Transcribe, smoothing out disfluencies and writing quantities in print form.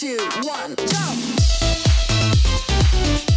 2, 1, jump!